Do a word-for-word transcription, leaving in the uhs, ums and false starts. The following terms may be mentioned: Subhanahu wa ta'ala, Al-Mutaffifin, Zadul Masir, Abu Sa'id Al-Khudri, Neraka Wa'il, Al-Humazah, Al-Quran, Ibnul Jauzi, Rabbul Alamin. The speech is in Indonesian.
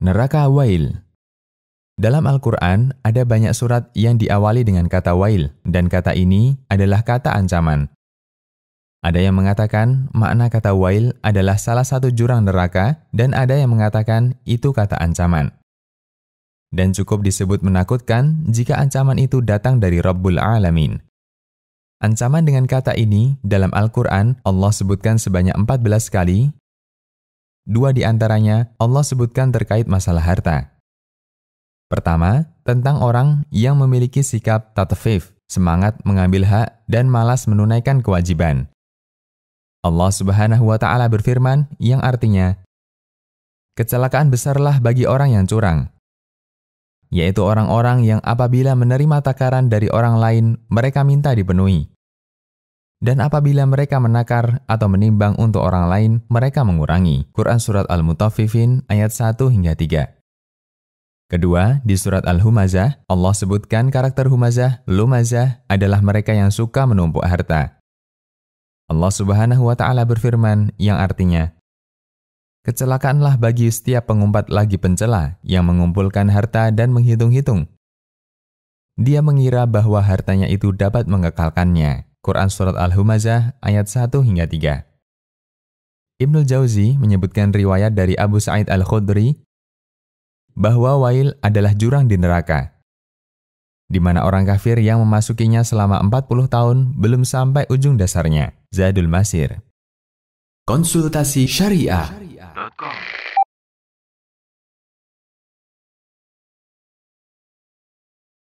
Neraka Wa'il. Dalam Al-Quran, ada banyak surat yang diawali dengan kata Wa'il, dan kata ini adalah kata ancaman. Ada yang mengatakan makna kata Wa'il adalah salah satu jurang neraka, dan ada yang mengatakan itu kata ancaman. Dan cukup disebut menakutkan jika ancaman itu datang dari Rabbul Alamin. Ancaman dengan kata ini, dalam Al-Quran, Allah sebutkan sebanyak empat belas kali. Dua di antaranya Allah sebutkan terkait masalah harta. Pertama, tentang orang yang memiliki sikap tatfif, semangat mengambil hak dan malas menunaikan kewajiban. Allah Subhanahu wa ta'ala berfirman yang artinya, "Kecelakaan besarlah bagi orang yang curang," yaitu orang-orang yang apabila menerima takaran dari orang lain, mereka minta dipenuhi. Dan apabila mereka menakar atau menimbang untuk orang lain, mereka mengurangi. Quran Surat Al-Mutaffifin ayat satu hingga tiga. Kedua, di surat Al-Humazah, Allah sebutkan karakter Humazah, Lumazah adalah mereka yang suka menumpuk harta. Allah Subhanahu wa ta'ala berfirman yang artinya, "Kecelakaanlah bagi setiap pengumpat lagi pencela yang mengumpulkan harta dan menghitung-hitung. Dia mengira bahwa hartanya itu dapat mengekalkannya." Quran Surat Al-Humazah ayat satu hingga tiga. Ibnul Jauzi menyebutkan riwayat dari Abu Sa'id Al-Khudri bahwa Wa'il adalah jurang di neraka, di mana orang kafir yang memasukinya selama empat puluh tahun belum sampai ujung dasarnya. Zadul Masir. Konsultasi syariah dot com.